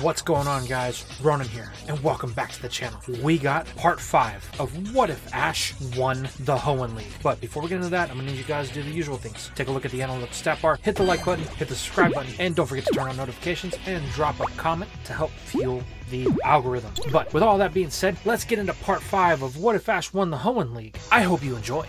What's going on, guys? Ronan here, and welcome back to the channel. We got part 5 of what if Ash won the Hoenn League. But before we get into that, I'm gonna need you guys to do the usual things. Take a look at the analytics stat bar, hit the like button, hit the subscribe button, and don't forget to turn on notifications and drop a comment to help fuel the algorithm. But with all that being said, let's get into part 5 of what if Ash won the Hoenn League. I hope you enjoy.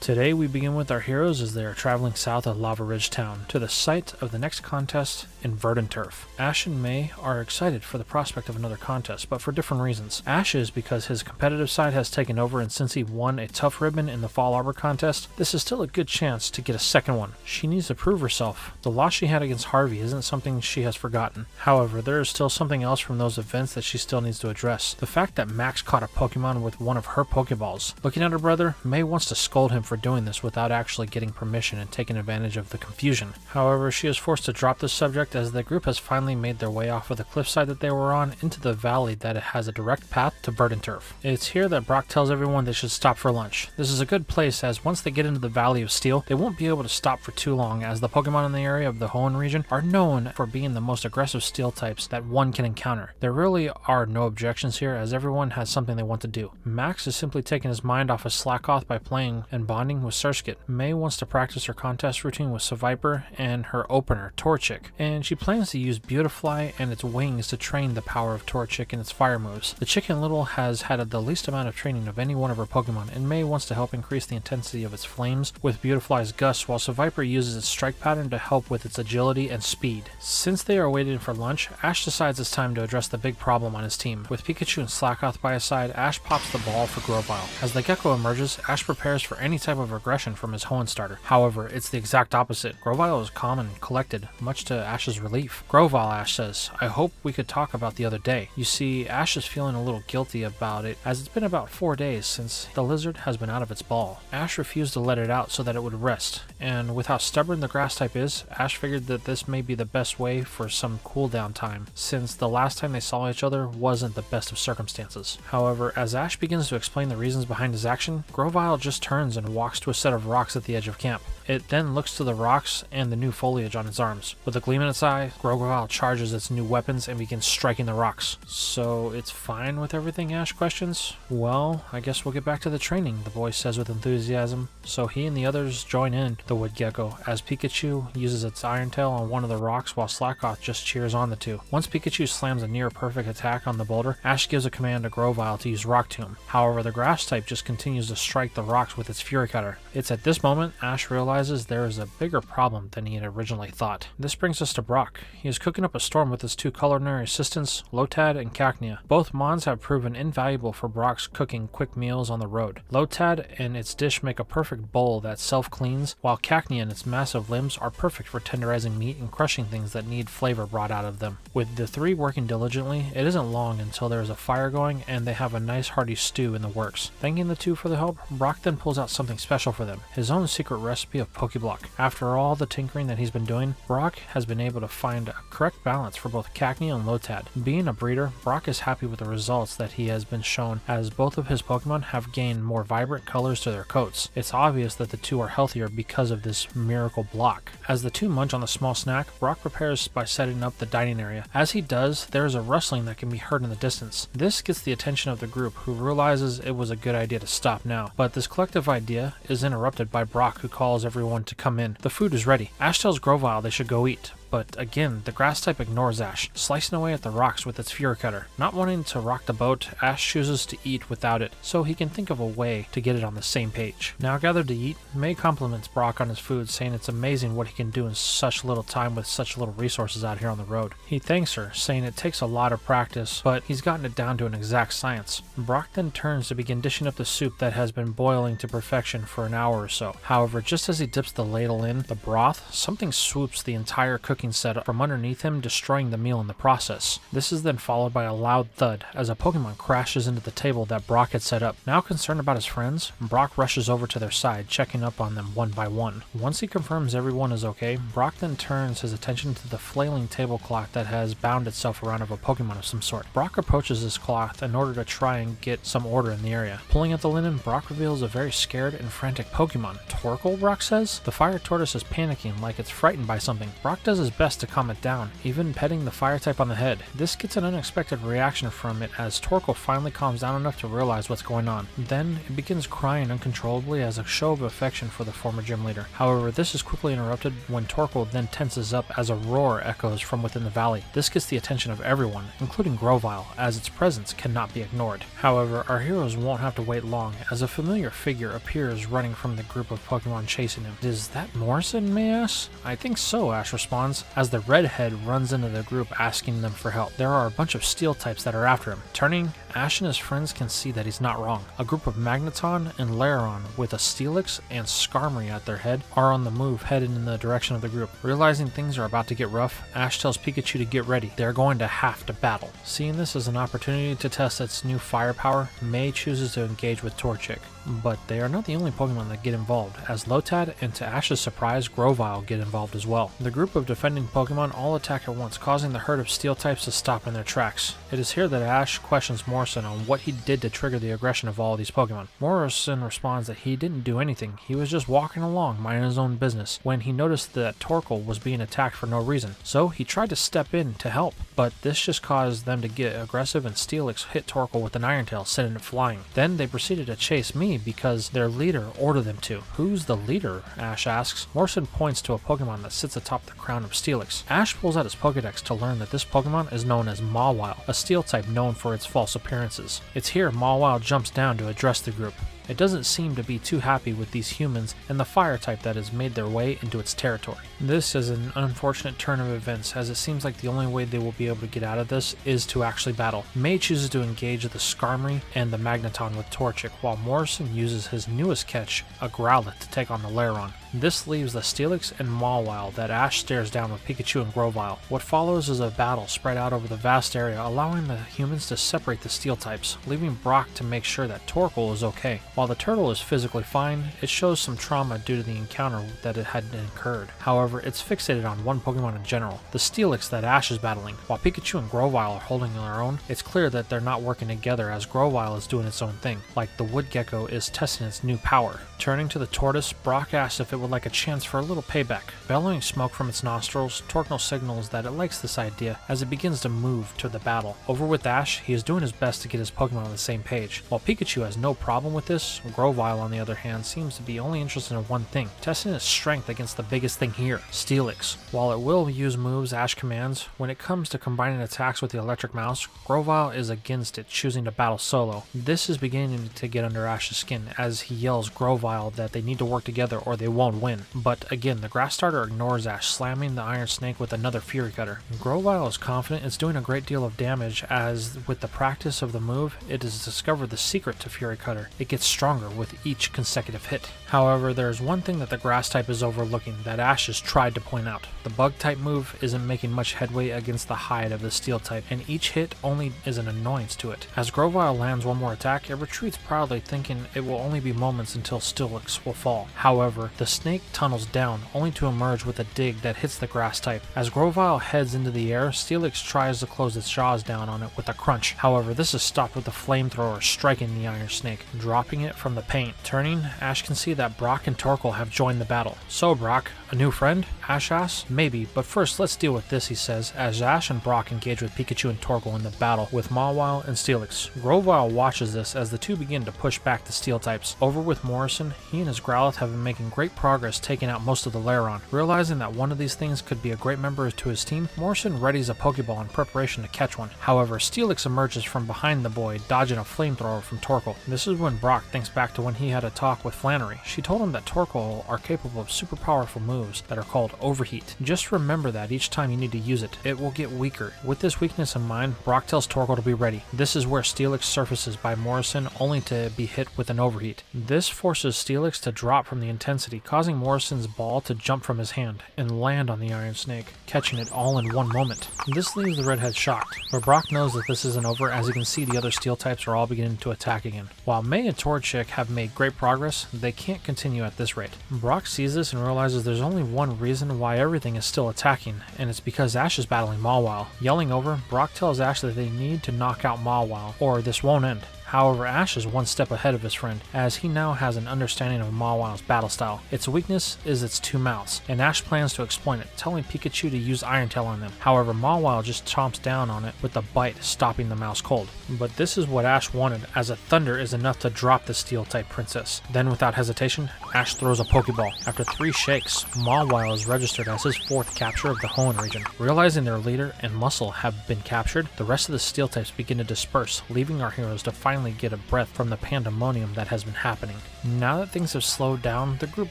Today we begin with our heroes as they are traveling south of Lavaridge Town to the site of the next contest in Verdanturf. Ash and May are excited for the prospect of another contest, but for different reasons. Ash is because his competitive side has taken over, and since he won a tough ribbon in the Fall Arbor contest, this is still a good chance to get a second one. She needs to prove herself. The loss she had against Harvey isn't something she has forgotten. However, there is still something else from those events that she still needs to address. The fact that Max caught a Pokemon with one of her Pokeballs. Looking at her brother, May wants to scold him for doing this without actually getting permission and taking advantage of the confusion. However, she is forced to drop this subject as the group has finally made their way off of the cliffside that they were on into the valley that has a direct path to Verdanturf. It's here that Brock tells everyone they should stop for lunch. This is a good place as once they get into the Valley of Steel, they won't be able to stop for too long as the Pokemon in the area of the Hoenn region are known for being the most aggressive steel types that one can encounter. There really are no objections here as everyone has something they want to do. Max is simply taking his mind off of Slackoth by playing and bonding with Surskit. May wants to practice her contest routine with Seviper and her opener, Torchic, and she plans to use Beautifly and its wings to train the power of Torchic and its fire moves. The Chicken Little has had the least amount of training of any one of her Pokemon, and May wants to help increase the intensity of its flames with Beautifly's gusts, while Seviper uses its strike pattern to help with its agility and speed. Since they are waiting for lunch, Ash decides it's time to address the big problem on his team. With Pikachu and Slackoth by his side, Ash pops the ball for Grovyle. As the Gecko emerges, Ash prepares for any type of regression from his Hoenn starter. However, it's the exact opposite. Grovyle is calm and collected, much to Ash's relief. Grovyle, Ash says, "I hope we could talk about the other day." You see, Ash is feeling a little guilty about it, as it's been about 4 days since the lizard has been out of its ball. Ash refused to let it out so that it would rest, and with how stubborn the grass type is, Ash figured that this may be the best way for some cooldown time, since the last time they saw each other wasn't the best of circumstances. However, as Ash begins to explain the reasons behind his action, Grovyle just turns and walks to a set of rocks at the edge of camp. It then looks to the rocks and the new foliage on its arms. With a gleam in its eye, Grovyle charges its new weapons and begins striking the rocks. "So it's fine with everything?" Ash questions. "Well, I guess we'll get back to the training," the boy says with enthusiasm. So he and the others join in the wood gecko as Pikachu uses its iron tail on one of the rocks while Slackoth just cheers on the two. Once Pikachu slams a near perfect attack on the boulder, Ash gives a command to Grovyle to use Rock Tomb. However, the grass type just continues to strike the rocks with its Fury Cutter. It's at this moment Ash realizes there is a bigger problem than he had originally thought. This brings us to Brock. He is cooking up a storm with his two culinary assistants, Lotad and Cacnea. Both Mons have proven invaluable for Brock's cooking quick meals on the road. Lotad and its dish make a perfect bowl that self-cleans, while Cacnea and its massive limbs are perfect for tenderizing meat and crushing things that need flavor brought out of them. With the three working diligently, it isn't long until there is a fire going and they have a nice hearty stew in the works. Thanking the two for the help, Brock then pulls out something special for them, his own secret recipe of Pokeblock. After all the tinkering that he's been doing, Brock has been able to find a correct balance for both Cacnea and Lotad. Being a breeder, Brock is happy with the results that he has been shown as both of his Pokemon have gained more vibrant colors to their coats. It's obvious that the two are healthier because of this miracle block. As the two munch on the small snack, Brock prepares by setting up the dining area. As he does, there is a rustling that can be heard in the distance. This gets the attention of the group, who realizes it was a good idea to stop now, but this collective idea is interrupted by Brock, who calls everyone to come in. The food is ready. Ash tells Grovyle they should go eat. But again, the grass type ignores Ash, slicing away at the rocks with its Fury Cutter. Not wanting to rock the boat, Ash chooses to eat without it, so he can think of a way to get it on the same page. Now gathered to eat, May compliments Brock on his food, saying it's amazing what he can do in such little time with such little resources out here on the road. He thanks her, saying it takes a lot of practice, but he's gotten it down to an exact science. Brock then turns to begin dishing up the soup that has been boiling to perfection for an hour or so. However, just as he dips the ladle in the broth, something swoops the entire cooking set up from underneath him, destroying the meal in the process. This is then followed by a loud thud as a Pokemon crashes into the table that Brock had set up. Now concerned about his friends, Brock rushes over to their side, checking up on them one by one. Once he confirms everyone is okay, Brock then turns his attention to the flailing tablecloth that has bound itself around of a Pokemon of some sort. Brock approaches this cloth in order to try and get some order in the area. Pulling at the linen, Brock reveals a very scared and frantic Pokemon. "Torkoal," Brock says. The fire tortoise is panicking like it's frightened by something. Brock does his best to calm it down, even petting the fire type on the head. This gets an unexpected reaction from it as Torkoal finally calms down enough to realize what's going on. Then, it begins crying uncontrollably as a show of affection for the former gym leader. However, this is quickly interrupted when Torkoal then tenses up as a roar echoes from within the valley. This gets the attention of everyone, including Grovyle, as its presence cannot be ignored. However, our heroes won't have to wait long as a familiar figure appears running from the group of Pokemon chasing him. Is that Morrison, may I ask? I think so, Ash responds, as the redhead runs into the group asking them for help. There are a bunch of steel types that are after him. Turning, Ash and his friends can see that he's not wrong. A group of Magneton and Lairon with a Steelix and Skarmory at their head are on the move headed in the direction of the group. Realizing things are about to get rough, Ash tells Pikachu to get ready. They're going to have to battle. Seeing this as an opportunity to test its new firepower, May chooses to engage with Torchic. But they are not the only Pokemon that get involved, as Lotad and, to Ash's surprise, Grovyle get involved as well. The group of defending Pokemon all attack at once, causing the herd of steel types to stop in their tracks. It is here that Ash questions Morrison on what he did to trigger the aggression of all these Pokemon. Morrison responds that he didn't do anything, he was just walking along, minding his own business, when he noticed that Torkoal was being attacked for no reason. So he tried to step in to help, but this just caused them to get aggressive and Steelix hit Torkoal with an Iron Tail, sending it flying. Then they proceeded to chase me because their leader ordered them to. Who's the leader? Ash asks. Morrison points to a Pokemon that sits atop the crown of Steelix. Ash pulls out his Pokedex to learn that this Pokemon is known as Mawile, a steel type known for its false appearances. It's here Mawile jumps down to address the group. It doesn't seem to be too happy with these humans and the fire type that has made their way into its territory. This is an unfortunate turn of events as it seems like the only way they will be able to get out of this is to actually battle. May chooses to engage the Skarmory and the Magneton with Torchic while Morrison uses his newest catch, a Growlithe, to take on the Lairon. This leaves the Steelix and Mawile that Ash stares down with Pikachu and Grovyle. What follows is a battle spread out over the vast area, allowing the humans to separate the steel types, leaving Brock to make sure that Torkoal is okay. While the turtle is physically fine, it shows some trauma due to the encounter that it had incurred. However, it's fixated on one Pokemon in general, the Steelix that Ash is battling. While Pikachu and Grovyle are holding their own, it's clear that they're not working together as Grovyle is doing its own thing, like the Wood Gecko is testing its new power. Turning to the tortoise, Brock asks if it would like a chance for a little payback. Bellowing smoke from its nostrils, Torkoal signals that it likes this idea as it begins to move to the battle. Over with Ash, he is doing his best to get his Pokemon on the same page. While Pikachu has no problem with this, Grovyle on the other hand seems to be only interested in one thing, testing its strength against the biggest thing here, Steelix. While it will use moves Ash commands, when it comes to combining attacks with the electric mouse, Grovyle is against it, choosing to battle solo. This is beginning to get under Ash's skin as he yells Grovyle that they need to work together or they won't win. But again, the grass starter ignores Ash, slamming the Iron Snake with another Fury Cutter. Grovyle is confident it's doing a great deal of damage as with the practice of the move, it has discovered the secret to Fury Cutter. It gets stronger with each consecutive hit. However, there is one thing that the grass type is overlooking that Ash has tried to point out. The bug type move isn't making much headway against the hide of the steel type, and each hit only is an annoyance to it. As Grovyle lands one more attack, it retreats proudly thinking it will only be moments until Steelix will fall. However, the snake tunnels down, only to emerge with a dig that hits the grass type. As Grovyle heads into the air, Steelix tries to close its jaws down on it with a crunch. However, this is stopped with the flamethrower striking the Iron Snake, dropping it from the paint. Turning, Ash can see that Brock and Torkoal have joined the battle. So Brock, a new friend? Ash asks. Maybe, but first let's deal with this, he says, as Ash and Brock engage with Pikachu and Torkoal in the battle with Mawile and Steelix. Grovyle watches this as the two begin to push back the steel types. Over with Morrison, he and his Growlithe have been making great progress taking out most of the Lairon. Realizing that one of these things could be a great member to his team, Morrison readies a Pokeball in preparation to catch one. However, Steelix emerges from behind the boy, dodging a flamethrower from Torkoal. This is when Brock thinks back to when he had a talk with Flannery. She told him that Torkoal are capable of super powerful moves that are called Overheat. Just remember that each time you need to use it, it will get weaker. With this weakness in mind, Brock tells Torkoal to be ready. This is where Steelix surfaces by Morrison only to be hit with an Overheat. This forces Steelix to drop from the intensity, causing Morrison's ball to jump from his hand and land on the Iron Snake, catching it all in one moment. This leaves the redhead shocked, but Brock knows that this isn't over as you can see the other steel types are all beginning to attack again. While May and Torchic have made great progress, they can't continue at this rate. Brock sees this and realizes there's only one reason why everything is still attacking, and it's because Ash is battling Mawile. Yelling over, Brock tells Ash that they need to knock out Mawile, or this won't end. However, Ash is one step ahead of his friend, as he now has an understanding of Mawile's battle style. Its weakness is its two mouths, and Ash plans to exploit it, telling Pikachu to use Iron Tail on them. However, Mawile just chomps down on it with a bite, stopping the mouse cold. But this is what Ash wanted, as a Thunder is enough to drop the Steel-type princess. Then, without hesitation, Ash throws a Pokeball. After 3 shakes, Mawile is registered as his 4th capture of the Hoenn region. Realizing their leader and muscle have been captured, the rest of the Steel-types begin to disperse, leaving our heroes to finally get a breath from the pandemonium that has been happening. Now that things have slowed down, the group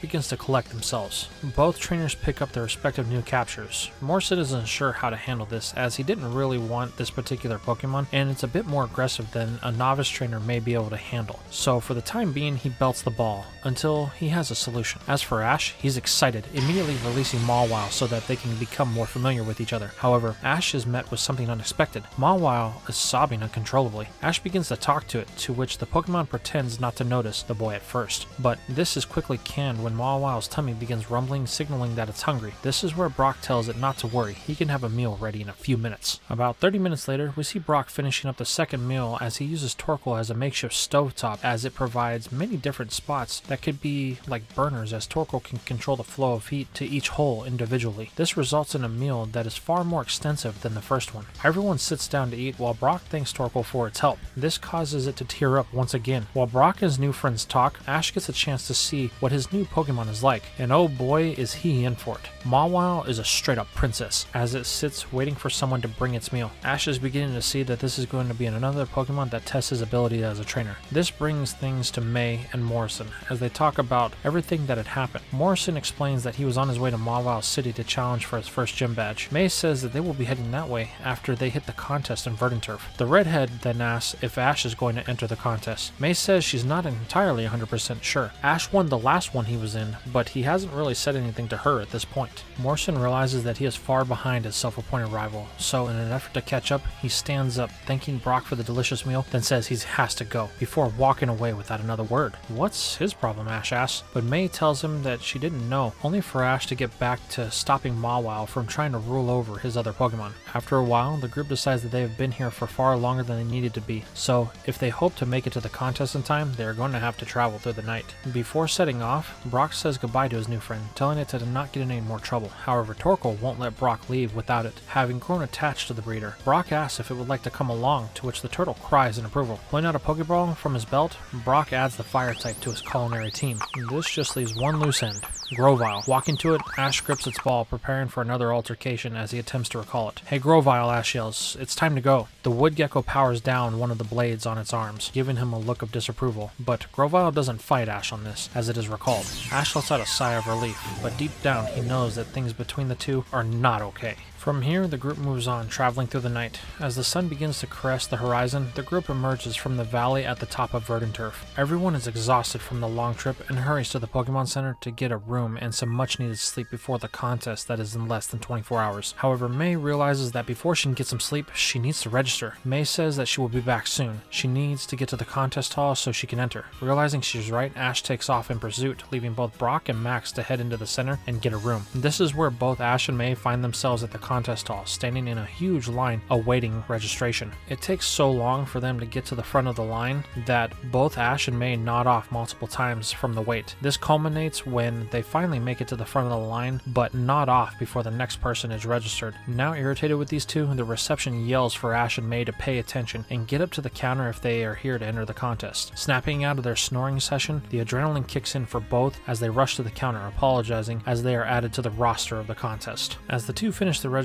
begins to collect themselves. Both trainers pick up their respective new captures. Morrison isn't sure how to handle this, as he didn't really want this particular Pokemon, and it's a bit more aggressive than a novice trainer may be able to handle. So for the time being, he belts the ball, until he has a solution. As for Ash, he's excited, immediately releasing Mawile so that they can become more familiar with each other. However, Ash is met with something unexpected. Mawile is sobbing uncontrollably. Ash begins to talk to it, to which the Pokemon pretends not to notice the boy at first. But this is quickly canned when Mawile's tummy begins rumbling, signaling that it's hungry. This is where Brock tells it not to worry, he can have a meal ready in a few minutes. About 30 minutes later, we see Brock finishing up the second meal as he uses Torkoal as a makeshift stovetop, as it provides many different spots that could be like burners, as Torkoal can control the flow of heat to each hole individually. This results in a meal that is far more extensive than the first one. Everyone sits down to eat while Brock thanks Torkoal for its help. This causes it to tear up once again. While Brock and his new friends talk, Ash gets a chance to see what his new Pokemon is like, and oh boy is he in for it. Mawile is a straight up princess, as it sits waiting for someone to bring its meal. Ash is beginning to see that this is going to be another Pokemon that tests his ability as a trainer. This brings things to May and Morrison, as they talk about everything that had happened. Morrison explains that he was on his way to Mawile City to challenge for his first gym badge. May says that they will be heading that way after they hit the contest in Verdanturf. The redhead then asks if Ash is going to enter the contest. May says she's not entirely 100% sure. Ash won the last one he was in, but he hasn't really said anything to her at this point. Morrison realizes that he is far behind his self-appointed rival, so in an effort to catch up, he stands up, thanking Brock for the delicious meal, then says he has to go, before walking away without another word. What's his problem, Ash asks, but May tells him that she didn't know, only for Ash to get back to stopping Mawile from trying to rule over his other Pokemon. After a while, the group decides that they have been here for far longer than they needed to be, so if they hope to make it to the contest in time, they are going to have to travel through the night. Before setting off, Brock says goodbye to his new friend, telling it to not get in any more trouble. However, Torkoal won't let Brock leave without it, having grown attached to the breeder. Brock asks if it would like to come along, to which the turtle cries in approval. Pulling out a Pokeball from his belt, Brock adds the fire type to his culinary team. This just leaves one loose end, Grovyle. Walking to it, Ash grips its ball, preparing for another altercation as he attempts to recall it. "Hey Grovyle," Ash yells, "it's time to go." The wood gecko powers down one of the blades on its arms, giving him a look of disapproval, but Grovyle doesn't fight Ash on this, as it is recalled. Ash lets out a sigh of relief, but deep down he knows that things between the two are not okay. From here, the group moves on, traveling through the night. As the sun begins to caress the horizon, the group emerges from the valley at the top of Verdanturf. Everyone is exhausted from the long trip and hurries to the Pokemon Center to get a room and some much-needed sleep before the contest that is in less than 24 hours. However, May realizes that before she can get some sleep, she needs to register. May says that she will be back soon. She needs to get to the contest hall so she can enter. Realizing she's right, Ash takes off in pursuit, leaving both Brock and Max to head into the center and get a room. This is where both Ash and May find themselves at the contest hall, standing in a huge line awaiting registration. It takes so long for them to get to the front of the line that both Ash and May nod off multiple times from the wait. This culminates when they finally make it to the front of the line, but nod off before the next person is registered. Now irritated with these two, the reception yells for Ash and May to pay attention and get up to the counter if they are here to enter the contest. Snapping out of their snoring session, the adrenaline kicks in for both as they rush to the counter, apologizing as they are added to the roster of the contest. As the two finish the registration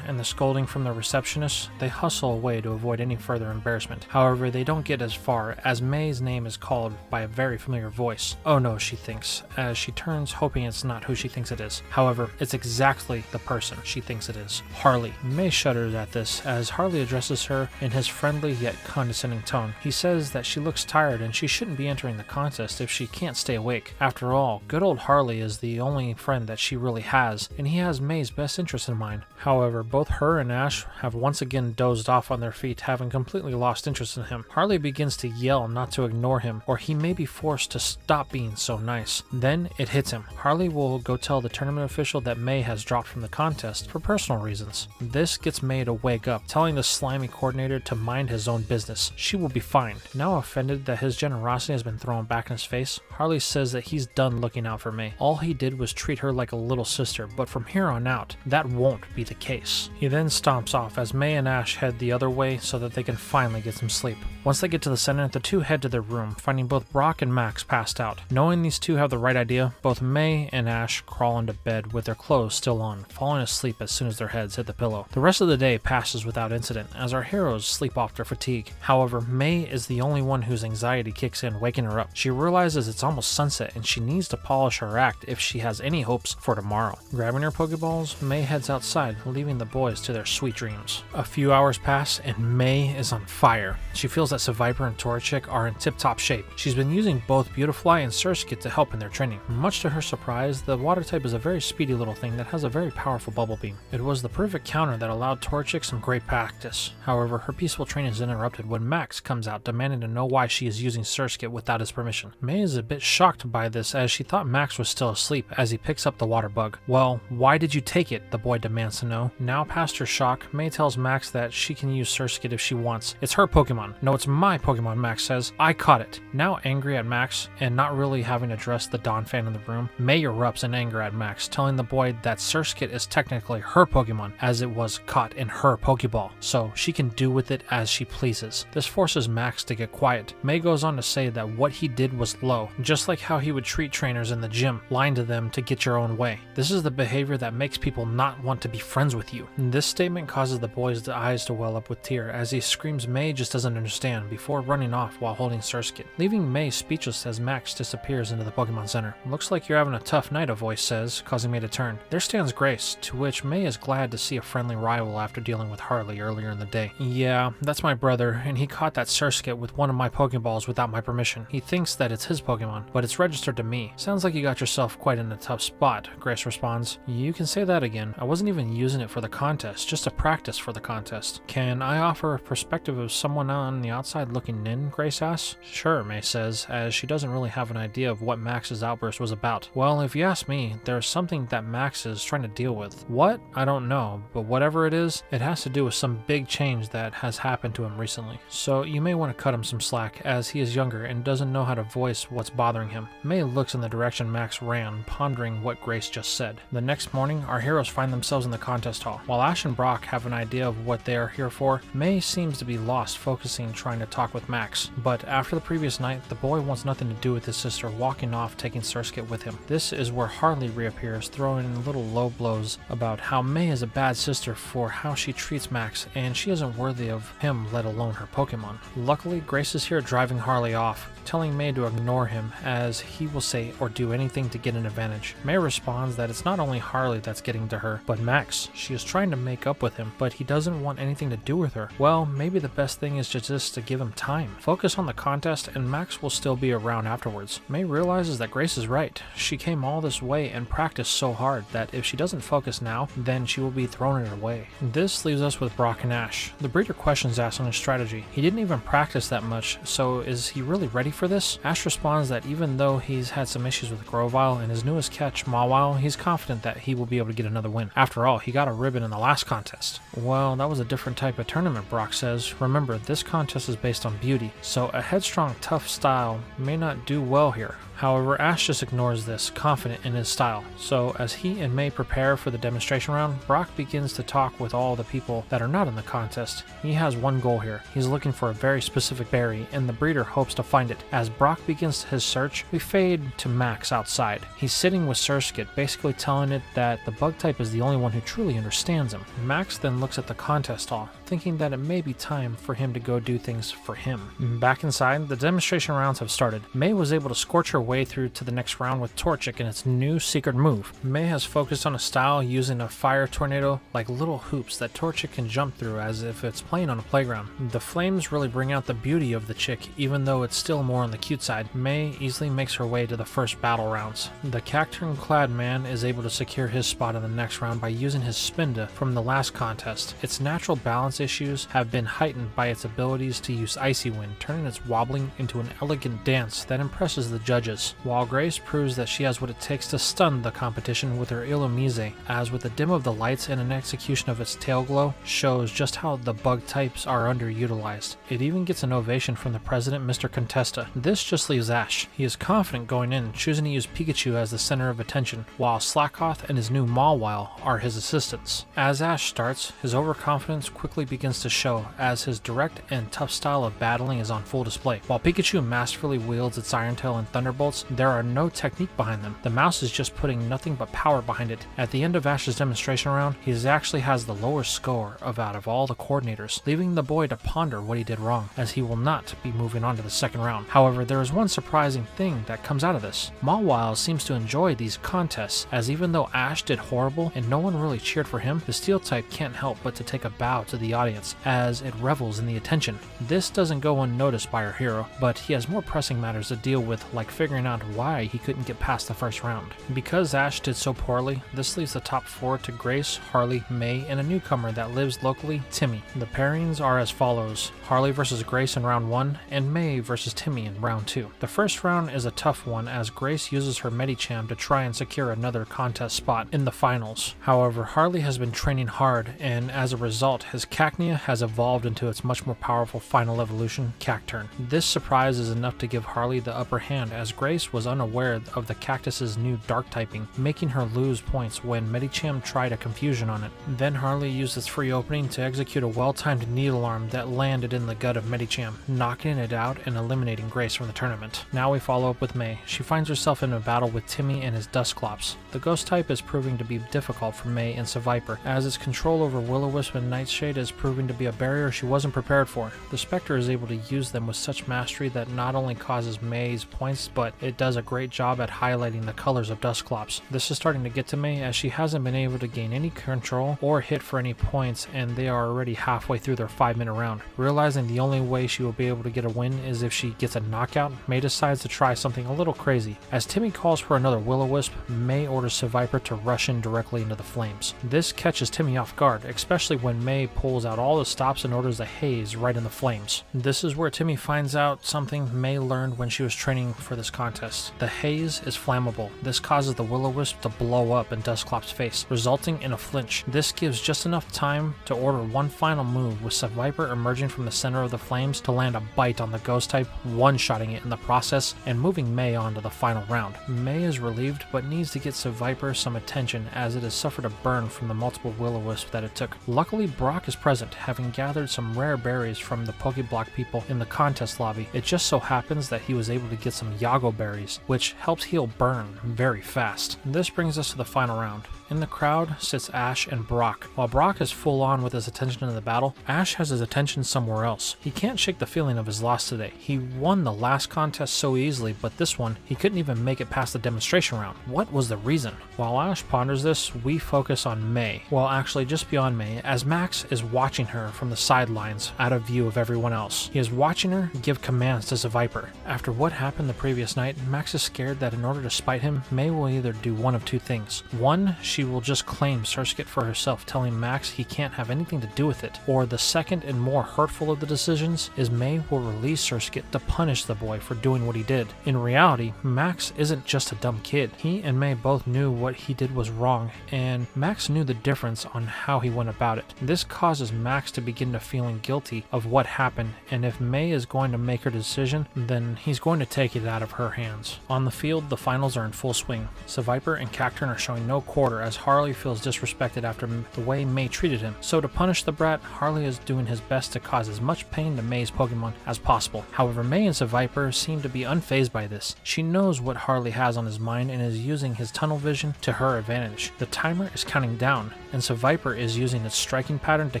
and the scolding from the receptionist, they hustle away to avoid any further embarrassment. However, they don't get as far, as May's name is called by a very familiar voice. "Oh no," she thinks, as she turns, hoping it's not who she thinks it is. However, it's exactly the person she thinks it is, Harley. May shudders at this, as Harley addresses her in his friendly yet condescending tone. He says that she looks tired and she shouldn't be entering the contest if she can't stay awake. After all, good old Harley is the only friend that she really has, and he has May's best interest in mind. However, both her and Ash have once again dozed off on their feet, having completely lost interest in him. Harley begins to yell not to ignore him, or he may be forced to stop being so nice. Then it hits him. Harley will go tell the tournament official that May has dropped from the contest for personal reasons. This gets May to wake up, telling the slimy coordinator to mind his own business. She will be fined. Now offended that his generosity has been thrown back in his face, Harley says that he's done looking out for May. All he did was treat her like a little sister, but from here on out, that won't be the case. He then stomps off as May and Ash head the other way so that they can finally get some sleep. Once they get to the center, the two head to their room, finding both Brock and Max passed out. Knowing these two have the right idea, both May and Ash crawl into bed with their clothes still on, falling asleep as soon as their heads hit the pillow. The rest of the day passes without incident as our heroes sleep off their fatigue. However, May is the only one whose anxiety kicks in, waking her up. She realizes it's almost sunset and she needs to polish her act if she has any hopes for tomorrow. Grabbing her Pokeballs, May heads outside, leaving the boys to their sweet dreams. A few hours pass and May is on fire. She feels that Seviper and Torchic are in tip-top shape. She's been using both Beautifly and Surskit to help in their training. Much to her surprise, the water type is a very speedy little thing that has a very powerful bubble beam. It was the perfect counter that allowed Torchic some great practice. However, her peaceful training is interrupted when Max comes out demanding to know why she is using Surskit without his permission. May is a bit shocked by this as she thought Max was still asleep as he picks up the water bug. Well, why did you take it? The boy demands to know. Now past her shock, May tells Max that she can use Surskit if she wants. It's her Pokemon. No, it's my Pokemon, Max says. I caught it. Now angry at Max and not really having addressed the Dawn fan in the room, May erupts in anger at Max, telling the boy that Surskit is technically her Pokemon as it was caught in her Pokeball, so she can do with it as she pleases. This forces Max to get quiet. May goes on to say that what he did was low, just like how he would treat trainers in the gym, lying to them to get your own way. This is the behavior that makes people not want to be friends with you. This statement causes the boy's eyes to well up with tear as he screams May just doesn't understand before running off while holding Surskit, leaving May speechless as Max disappears into the Pokemon Center. Looks like you're having a tough night, a voice says, causing May to turn. There stands Grace, to which May is glad to see a friendly rival after dealing with Harley earlier in the day. Yeah, that's my brother, and he caught that Surskit with one of my Pokeballs without my permission. He thinks that it's his Pokemon, but it's registered to me. Sounds like you got yourself quite in a tough spot, Grace responds. You can say that again. I wasn't even using it for the contest, just a practice for the contest. Can I offer a perspective of someone on the outside looking in, Grace asks? Sure, May says, as she doesn't really have an idea of what Max's outburst was about. Well, if you ask me, there's something that Max is trying to deal with. What? I don't know, but whatever it is, it has to do with some big change that has happened to him recently. So you may want to cut him some slack, as he is younger and doesn't know how to voice what's bothering him. May looks in the direction Max ran, pondering what Grace just said. The next morning, our heroes find themselves in the contest hall. While Ash and Brock have an idea of what they are here for, May seems to be lost, focusing trying to talk with Max. But after the previous night, the boy wants nothing to do with his sister, walking off taking Surskit with him. This is where Harley reappears, throwing in little low blows about how May is a bad sister for how she treats Max, and she isn't worthy of him, let alone her Pokemon. Luckily, Grace is here driving Harley off, telling May to ignore him as he will say or do anything to get an advantage. May responds that it's not only Harley that's getting to her, but Max. She is trying to make up with him, but he doesn't want anything to do with her. Well, maybe the best thing is just to give him time. Focus on the contest and Max will still be around afterwards. May realizes that Grace is right. She came all this way and practiced so hard that if she doesn't focus now, then she will be thrown away. This leaves us with Brock and Ash. The breeder questions Ash on his strategy. He didn't even practice that much, so is he really ready for this? Ash responds that even though he's had some issues with Grovyle and his newest catch, Mawile, he's confident that he will be able to get another win. After all, he got a ribbon in the last contest. Well, that was a different type of tournament, Brock says. Remember, this contest is based on beauty, so a headstrong, tough style may not do well here. However, Ash just ignores this, confident in his style. So as he and May prepare for the demonstration round, Brock begins to talk with all the people that are not in the contest. He has one goal here. He's looking for a very specific berry, and the breeder hopes to find it. As Brock begins his search, we fade to Max outside. He's sitting with Surskit, basically telling it that the bug type is the only one who truly understands him. Max then looks at the contest hall, thinking that it may be time for him to go do things for him. Back inside, the demonstration rounds have started. May was able to scorch her way way through to the next round with Torchic and its new secret move. May has focused on a style using a fire tornado like little hoops that Torchic can jump through as if it's playing on a playground. The flames really bring out the beauty of the chick, even though it's still more on the cute side. May easily makes her way to the first battle rounds. The Cacturn clad man is able to secure his spot in the next round by using his Spinda from the last contest. Its natural balance issues have been heightened by its abilities to use Icy Wind, turning its wobbling into an elegant dance that impresses the judges, while Grace proves that she has what it takes to stun the competition with her Illumise, as with the dim of the lights and an execution of its tail glow shows just how the bug types are underutilized. It even gets an ovation from the president, Mr. Contesta. This just leaves Ash. He is confident going in, choosing to use Pikachu as the center of attention, while Slackoth and his new Mawile are his assistants. As Ash starts, his overconfidence quickly begins to show as his direct and tough style of battling is on full display. While Pikachu masterfully wields its Iron Tail and Thunderbolts, there are no technique behind them. The mouse is just putting nothing but power behind it. At the end of Ash's demonstration round, he actually has the lower score out of all the coordinators, leaving the boy to ponder what he did wrong, as he will not be moving on to the second round. However, there is one surprising thing that comes out of this. Mawile seems to enjoy these contests, as even though Ash did horrible and no one really cheered for him, the Steel type can't help but to take a bow to the audience, as it revels in the attention. This doesn't go unnoticed by our hero, but he has more pressing matters to deal with, like figuring out why he couldn't get past the first round. Because Ash did so poorly, this leaves the top four to Grace, Harley, May, and a newcomer that lives locally, Timmy. The pairings are as follows: Harley versus Grace in round 1, and May versus Timmy in round 2. The first round is a tough one, as Grace uses her Medicham to try and secure another contest spot in the finals. However, Harley has been training hard, and as a result, his Cacnea has evolved into its much more powerful final evolution, Cacturn. This surprise is enough to give Harley the upper hand, as Grace was unaware of the Cactus's new dark typing, making her lose points when Medicham tried a confusion on it. Then Harley used its free opening to execute a well-timed needle arm that landed in the gut of Medicham, knocking it out and eliminating Grace from the tournament. Now we follow up with May. She finds herself in a battle with Timmy and his Dustclops. The ghost type is proving to be difficult for May and Seviper, as its control over Will-O-Wisp and Nightshade is proving to be a barrier she wasn't prepared for. The Spectre is able to use them with such mastery that not only causes May's points, but it does a great job at highlighting the colors of Dustclops. This is starting to get to May, as she hasn't been able to gain any control or hit for any points, and they are already halfway through their 5-minute round. Realizing the only way she will be able to get a win is if she gets a knockout, May decides to try something a little crazy. As Timmy calls for another Will-O-Wisp, May orders Seviper to rush in directly into the flames. This catches Timmy off guard, especially when May pulls out all the stops and orders a haze right in the flames. This is where Timmy finds out something May learned when she was training for this contest. The haze is flammable. This causes the Will-O-Wisp to blow up in Dusclops' face, resulting in a flinch. This gives just enough time to order one final move, with Seviper emerging from the center of the flames to land a bite on the ghost type, one-shotting it in the process and moving May on to the final round. May is relieved but needs to get Seviper some attention, as it has suffered a burn from the multiple Will-O-Wisp that it took. Luckily, Brock is present, having gathered some rare berries from the Pokeblock people in the contest lobby. It just so happens that he was able to get some Yago berries, which helps heal burn very fast. This brings us to the final round. In the crowd sits Ash and Brock. While Brock is full on with his attention in the battle, Ash has his attention somewhere else. He can't shake the feeling of his loss today. He won the last contest so easily, but this one, he couldn't even make it past the demonstration round. What was the reason? While Ash ponders this, we focus on May. Well, actually just beyond May, as Max is watching her from the sidelines, out of view of everyone else. He is watching her give commands to Seviper. After what happened the previous night, Max is scared that in order to spite him, May will either do one of two things. One, she will just claim Surskit for herself, telling Max he can't have anything to do with it. Or the second and more hurtful of the decisions is May will release Surskit to punish the boy for doing what he did. In reality, Max isn't just a dumb kid. He and May both knew what he did was wrong, and Max knew the difference on how he went about it. This causes Max to begin to feeling guilty of what happened, and if May is going to make her decision, then he's going to take it out of her hands. On the field, the finals are in full swing. Seviper and Cacturn are showing no quarter as Harley feels disrespected after the way May treated him. So to punish the brat, Harley is doing his best to cause as much pain to May's Pokemon as possible. However, May and Seviper seem to be unfazed by this. She knows what Harley has on his mind and is using his tunnel vision to her advantage. The timer is counting down, and Seviper is using its striking pattern to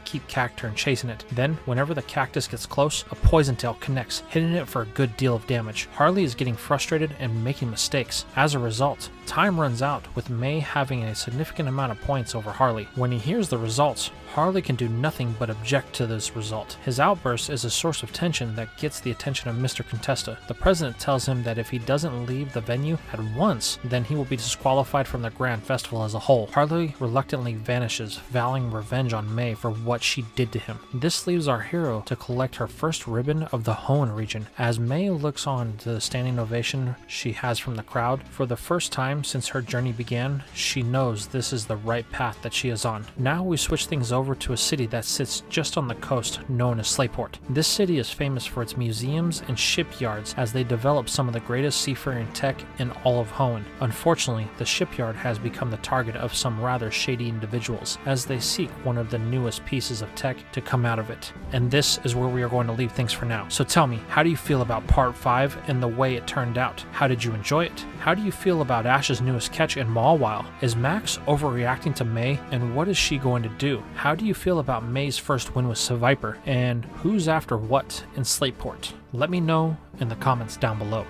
keep Cacturn chasing it. Then, whenever the cactus gets close, a poison tail connects, hitting it for a good deal of damage. Harley is getting frustrated and making mistakes. As a result, time runs out, with May having a significant amount of points over Harley. When he hears the results, Harley can do nothing but object to this result. His outburst is a source of tension that gets the attention of Mr. Contesta. The president tells him that if he doesn't leave the venue at once, then he will be disqualified from the Grand Festival as a whole. Harley reluctantly vanishes, vowing revenge on May for what she did to him. This leaves our hero to collect her first ribbon of the Hoenn region. As May looks on to the standing ovation she has from the crowd, for the first time since her journey began, she knows this is the right path that she is on. Now we switch things over to a city that sits just on the coast known as Slayport. This city is famous for its museums and shipyards as they develop some of the greatest seafaring tech in all of Hoenn. Unfortunately, the shipyard has become the target of some rather shady individuals as they seek one of the newest pieces of tech to come out of it. And this is where we are going to leave things for now. So tell me, how do you feel about part 5 and the way it turned out? How did you enjoy it? How do you feel about Ash's newest catch in Mawile? Is Max overreacting to May, and what is she going to do? How do you feel about May's first win with Seviper, and who's after what in Slayport? Let me know in the comments down below.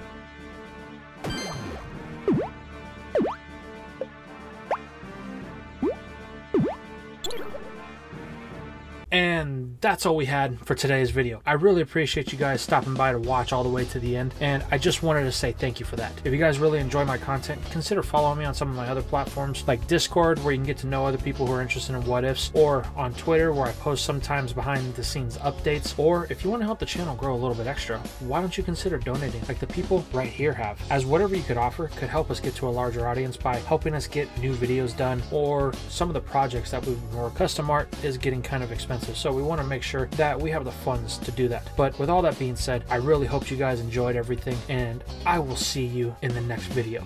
And that's all we had for today's video. I really appreciate you guys stopping by to watch all the way to the end, and I just wanted to say thank you for that. If you guys really enjoy my content, consider following me on some of my other platforms like Discord, where you can get to know other people who are interested in what ifs, or on Twitter, where I post sometimes behind the scenes updates. Or if you want to help the channel grow a little bit extra, why don't you consider donating like the people right here have, as whatever you could offer could help us get to a larger audience by helping us get new videos done, or some of the projects that we've been working on. Custom art is getting kind of expensive, so we want to make sure that we have the funds to do that. But with all that being said, I really hope you guys enjoyed everything, and I will see you in the next video.